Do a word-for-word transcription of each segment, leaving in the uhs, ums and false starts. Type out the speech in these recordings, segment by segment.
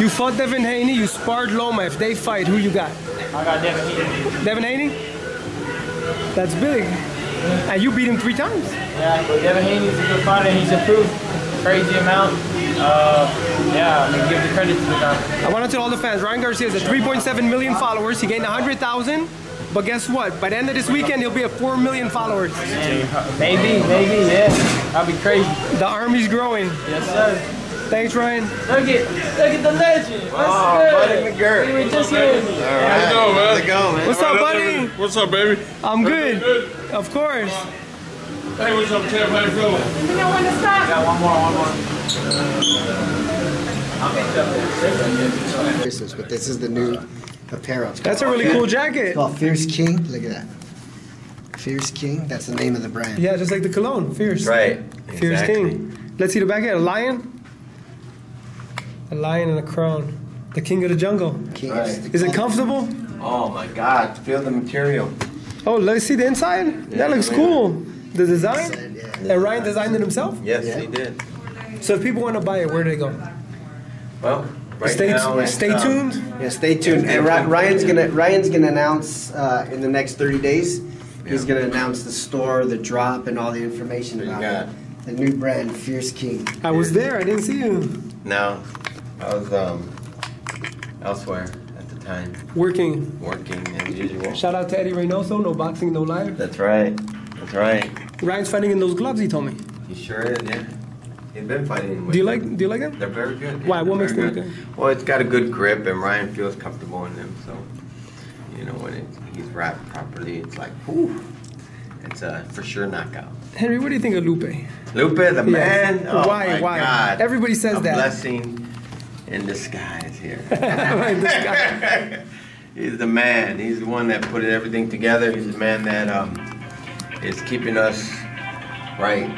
You fought Devin Haney, you sparred Loma. If they fight, who you got? I got Devin Haney. Devin Haney? That's big. And you beat him three times. Yeah, but Devin Haney's a good fighter. He's improved a crazy amount. Uh, yeah, I mean, give the credit to the guy. I want to tell all the fans, Ryan Garcia has three point seven million followers. He gained one hundred thousand. But guess what? By the end of this weekend, he'll be at four million followers. Man, maybe, maybe, yeah. That'd be crazy. The army's growing. Yes, sir. Thanks, Ryan. Look at, look at the legend. Wow, Buddy McGirt. We were just here. All right. How's it going, man? What's up, Buddy? What's up, baby? I'm good. good. Of course. Hey, what's up, Chepo? How you feeling? You know when to stop. Got one more, one more. Christmas, but this is the new apparel. That's a really cool jacket. It's called Fierce King. Look at that. Fierce King. That's the name of the brand. Yeah, just like the cologne. Fierce. Right. Fierce exactly. King. Let's see the back end. A lion. A lion and a crown. The king of the jungle. King right. is, the is it comfortable? Oh my god, feel the material. Oh, let's see the inside? Yeah, that looks cool. The design? Inside, yeah. And yeah. Ryan designed it himself? Yes, yeah. he did. So if people want to buy it, where do they go? Well, right stay, now, stay um, tuned. Yeah, stay tuned. And Ryan's gonna Ryan's gonna announce uh, in the next thirty days. Yeah. He's gonna announce the store, the drop, and all the information about it. The new brand, Fierce King. I was there. I didn't see you. No. I was um, elsewhere at the time. Working. Working as usual. Shout out to Eddie Reynoso, no boxing, no life. That's right. That's right. Ryan's fighting in those gloves, he told me. He sure is, yeah. He's been fighting with do you them. like Do you like them? They're very good. Yeah. Why? What They're makes them good? good? Well, it's got a good grip, and Ryan feels comfortable in them. So, you know, when it, he's wrapped properly, it's like, whew. It's a for sure knockout. Henry, what do you think of Lupe? Lupe, the yeah. man. Oh, why? My why? God. Everybody says a that. Blessing. In disguise here. In disguise. He's the man. He's the one that put everything together. He's the man that um, is keeping us right.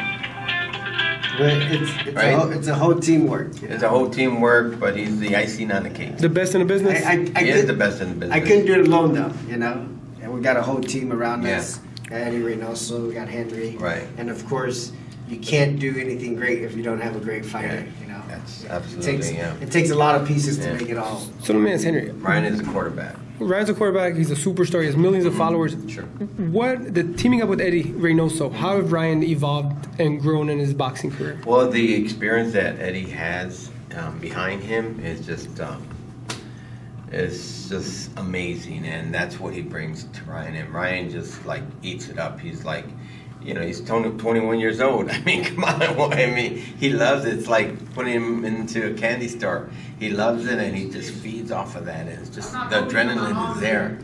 But it's, it's, right? A whole, it's a whole teamwork. It's a whole teamwork, but he's the icing on the cake. The best in the business? I, I, I he could, is the best in the business. I couldn't do it alone, though, you know? And we got a whole team around yeah. us. We got Eddie Reynoso, we got Henry. Right. And, of course, you can't do anything great if you don't have a great fighter, yeah. you know? That's absolutely, it takes, yeah. It takes a lot of pieces yeah. to make it all. So let me ask Henry. Ryan is a quarterback. Ryan's a quarterback. He's a superstar. He has millions of mm-hmm. followers. Sure. What, the teaming up with Eddie Reynoso, how have Ryan evolved and grown in his boxing career? Well, the experience that Eddie has um, behind him is just, um, it's just amazing, and that's what he brings to Ryan. And Ryan just, like, eats it up. He's like... You know, he's twenty-one years old. I mean, come on. I mean, he loves it. It's like putting him into a candy store. He loves it, and he just feeds off of that. And it's just, the adrenaline is there,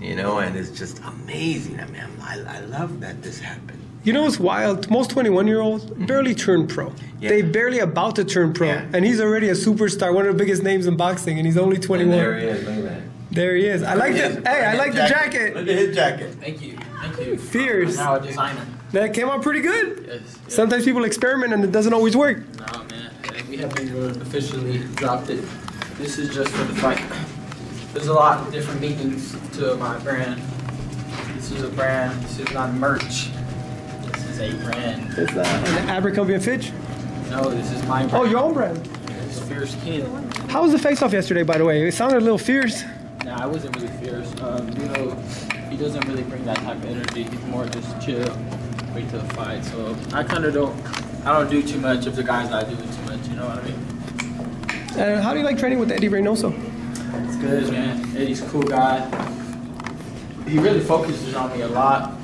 you know, and it's just amazing. I mean, I, I love that this happened. You know what's wild? Most twenty-one-year-olds barely turn pro. Yeah. They barely about to turn pro. Yeah. And he's already a superstar, one of the biggest names in boxing, and he's only twenty-one. And there he is. Look at that. There he is. I like the, his, hey, I like the jacket. Look at his jacket. Thank you. Thank you. Fierce. Now designer. That came out pretty good. Yes, yes. Sometimes people experiment and it doesn't always work. No, man. We haven't officially dropped it. This is just for the fight. There's a lot of different meanings to my brand. This is a brand. This is not merch. This is a brand. It's not. Abercrombie and Fitch? No, this is my brand. Oh, your own brand? It's Fierce King. How was the face-off yesterday, by the way? It sounded a little fierce. Nah, I wasn't really fierce. Um, you know, he doesn't really bring that type of energy. He's more just chill, wait till the fight. So I kind of don't, I don't do too much of the guys that I do too much. You know what I mean? And how do you like training with Eddie Reynoso? It's good, man. Eddie's a cool guy. He really focuses on me a lot.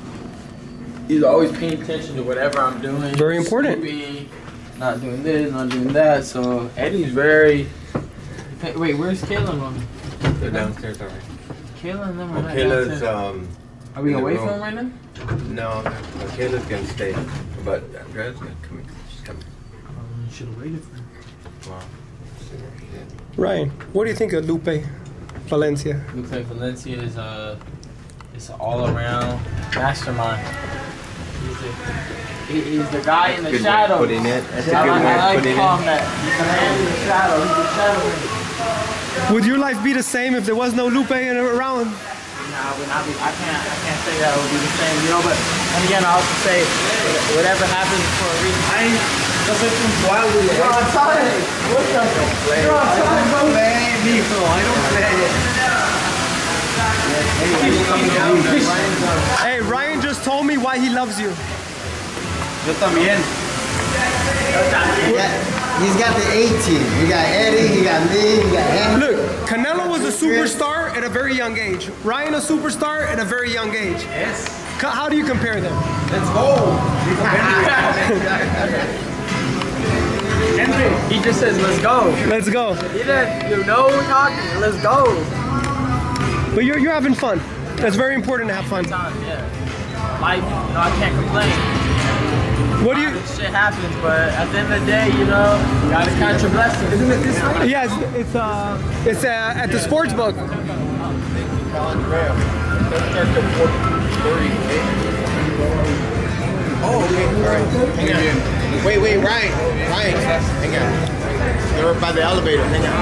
He's always paying attention to whatever I'm doing. Very important. Sleeping, not doing this, not doing that. So Eddie's very. Wait, where's Caleb on? They're downstairs already. Kayla and them are not downstairs. Um, are we away from them right now? No, Kayla's going to stay. But Andrea's going to come in. She's coming. Um, you should have waited for her. Wow. Ryan, what do you think of Lupe Valencia? Lupe Valencia is a, is an all-around mastermind. He's a, he, he's the guy in the shadow. That's a good way to put it. That's a good way to put it. I call him that. He's the man in the shadow. He's the shadow. Would your life be the same if there was no Lupe around? know, I would not be, I can't, I can't say that it would be the same, you know, but, and again, I also say, whatever happens for a reason. I ain't, that's like some wildly. You're on time. What's up? You're on time, bro. Man, ain't me, bro. I don't play it. Hey, Ryan just told me why he loves you. Yo también. He's got the A team. He got Eddie, he got me, he got Haney. Look, Canelo was a superstar at a very young age. Ryan a superstar at a very young age. Yes. How do you compare them? Let's go. Henry, he just says, let's go. Let's go. He didn't, you know, we're talking. Let's go. But you're, you're having fun. That's very important to have fun. Time, yeah. Life, you know, I can't complain. What do you? This shit happens, but at the end of the day, you know, God is kind of your blessing. Isn't it this way? Yeah, it's, it's uh, it's uh, at the sports book. Oh, okay, all right. Hang on. Wait, wait, Ryan, Ryan, hang on. They're by the elevator. Hang on.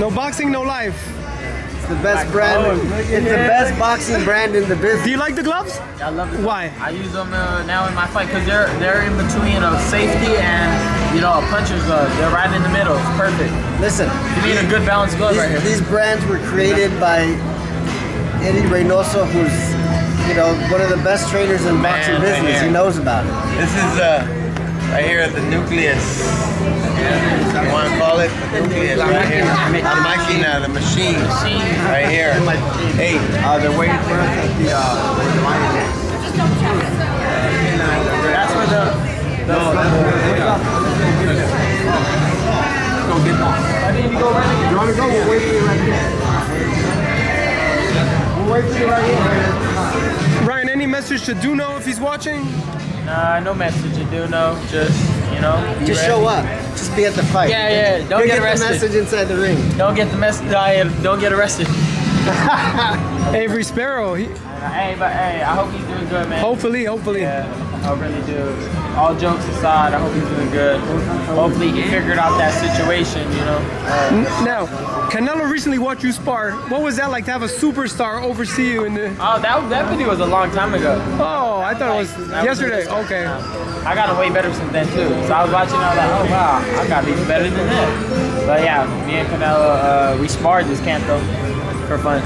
No boxing, no life. The best brand. It's the best boxing brand in the business. Do you like the gloves? I love them. Why? I use them uh, now in my fight because they're they're in between a safety and, you know, a puncher's glove. They're right in the middle. It's perfect. Listen, you need a good balanced glove right here. These brands were created by Eddie Reynoso, who's, you know, one of the best trainers in boxing business. He knows about it. This is uh, right here at the nucleus. I want to call it the nucleus right here. The machina, the machine, right here. Hey, uh, they're waiting for us at the uh, that's where the. the no, that's go get off. I need to go right here. You want to go? We'll wait for you right here. We'll wait for you right here. Ryan, any message to Duno if he's watching? Nah, no message to Duno. Just. You know, just show up. Just be at the fight. Yeah, yeah. Don't get, get arrested. Get the message inside the ring. Don't get the message. Don't get arrested. Avery Sparrow. He... Hey, but hey, I hope he's doing good, man. Hopefully, hopefully. Yeah, I really do. All jokes aside, I hope he's doing good. Hopefully, he figured out that situation. You know. Uh, now, Canelo recently watched you spar. What was that like to have a superstar oversee you in the? Oh, that that video was a long time ago. Oh, I thought like, it was yesterday. Was okay. Now. I got a way better than that too. So I was watching, I was like, oh wow, I got even better than that. But yeah, me and Canelo, uh, we sparred this camp though, for fun.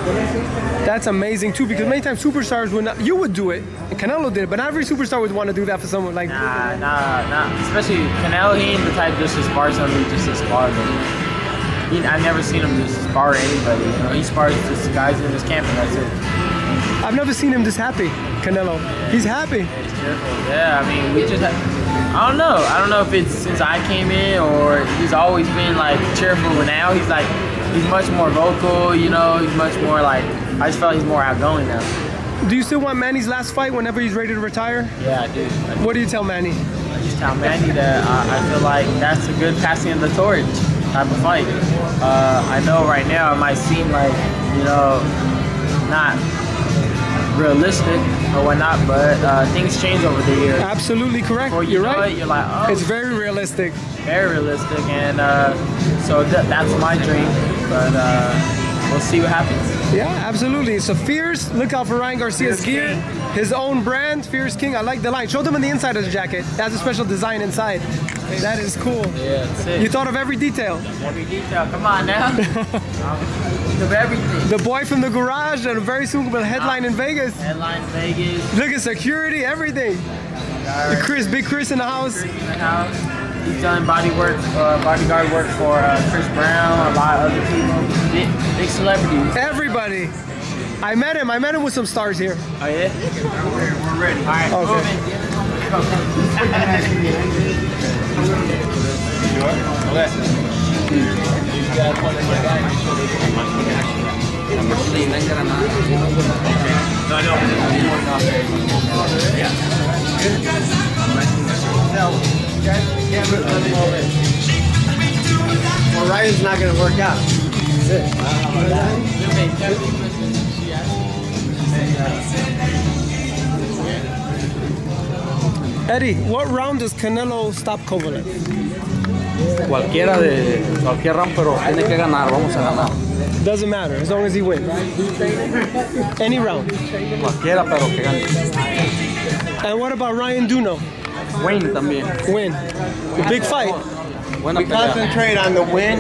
That's amazing too, because many times superstars would not, you would do it, and Canelo did it, but not every superstar would want to do that for someone like. Nah, nah, nah. Especially Canelo, he ain't the type just to spar somebody, just to spar them. I've never seen him just spar anybody. You know, he spars just guys in this camp and that's it. I've never seen him this happy, Canelo. Yeah, he's happy. Yeah, he's cheerful. Yeah, I mean, we just, I don't know. I don't know if it's since I came in or he's always been like cheerful, but now he's like, he's much more vocal, you know, he's much more like, I just felt he's more outgoing now. Do you still want Manny's last fight whenever he's ready to retire? Yeah, I do. I do. What do you tell Manny? I just tell Manny that I, I feel like that's a good passing of the torch type of fight. Uh, I know right now it might seem like, you know, not realistic or whatnot, but uh, things change over the years. Absolutely correct. You you're right. It, you're like, oh, it's very realistic. Very realistic, and uh, so th that's my dream. But uh, we'll see what happens. Yeah, absolutely. So Fierce, look out for Ryan Garcia's Fierce gear, King. His own brand, Fierce King. I like the line. Show them in the inside of the jacket. It has a special design inside. That is cool. Yeah, that's it. You thought of every detail. Every detail. Come on now. Of everything. The boy from the garage and very soon will headline in Vegas. Headline in Vegas. Look at security, everything. Right. Chris, big Chris in the house. Big Chris in the house. He's done body work, uh, bodyguard work for uh, Chris Brown, a lot of other people. Big, big celebrities. Everybody. I met him. I met him with some stars here. Oh yeah. We're ready. All right. Okay. Well, Ryan's not going to work out. That's it. Wow. Eddie, what round does Canelo stop Kovalev? Cualquiera de cualquier round, pero tiene que ganar. Vamos a ganar. Doesn't matter as long as he wins. Any round. Cualquiera, pero que gane. And what about Ryan Duno? Win también. Win. The big fight. Buena we pelea. Concentrate on the win.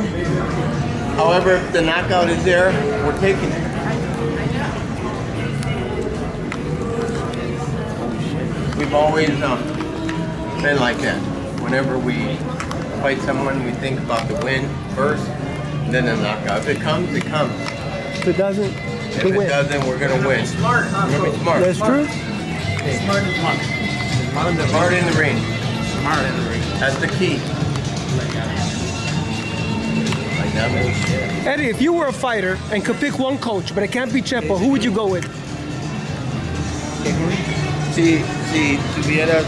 However, if the knockout is there, we're taking it. We've always um, been like that. Whenever we fight someone, we think about the win first, and then the knockout. If it comes, it comes. If it doesn't, if it win. doesn't, we're gonna win. Smart, we're gonna be smart. That's smart. True. Okay. Smart in the ring. Smart, smart in the ring. Smart in the ring. That's the key. Eddie, if you were a fighter and could pick one coach, but it can't be Chepo, who would you go with? Si, si tuvieras,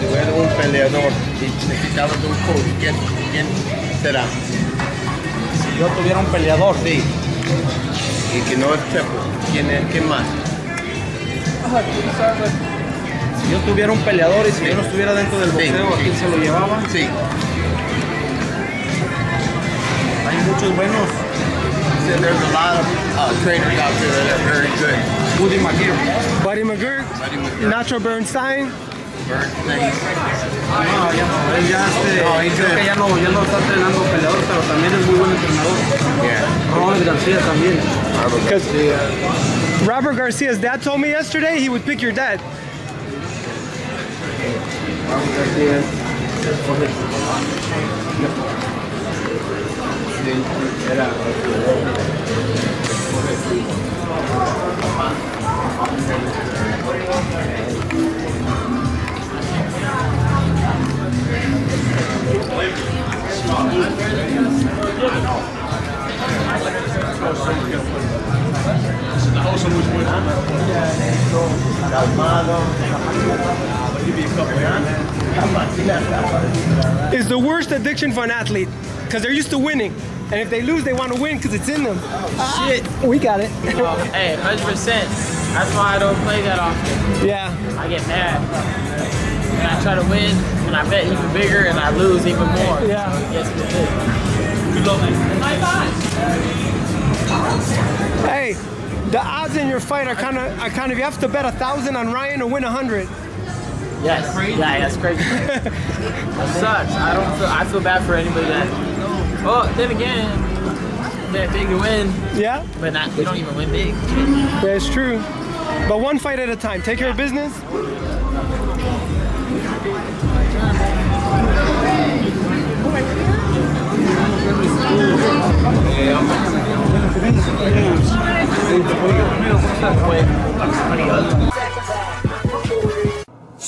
tuviera un peleador y necesitaba un coach, ¿quién, quién será? Si yo tuviera un peleador, sí. Y que no es Chepo, ¿quién es? ¿Quién más? Si yo tuviera un peleador y si sí. yo no estuviera dentro del boxeo, sí. ¿a quién se lo llevaba? Sí. Hay muchos buenos. There's a lot of uh, trainers out there that are very good. Buddy McGirt. Buddy McGirt. Buddy McGirt. Nacho Bernstein. Bernstein. No, ya, él ya este, no, él creo que ya no, ya no está entrenando peleador, pero también es muy buen entrenador. Yeah. Robert Garcia también. Robert Garcia. Robert Garcia's dad told me yesterday he would pick your dad. Robert Garcia. It's the worst addiction for an athlete because they're used to winning. And if they lose, they want to win because it's in them. Oh, shit. Ah, we got it. Well, hey, one hundred percent. That's why I don't play that often. Yeah. I get mad. And I try to win, and I bet even bigger, and I lose even more. Yeah. Yes, we did. Good luck. High five. Hey, the odds in your fight are kind of, are kind of you have to bet a thousand on Ryan to win one hundred. Yes. That's crazy. Yeah, that's crazy. That sucks. I, don't feel, I feel bad for anybody that... Well, then again, they're big to win. Yeah. But not, we don't even win big. That's true. But one fight at a time. Take care of business.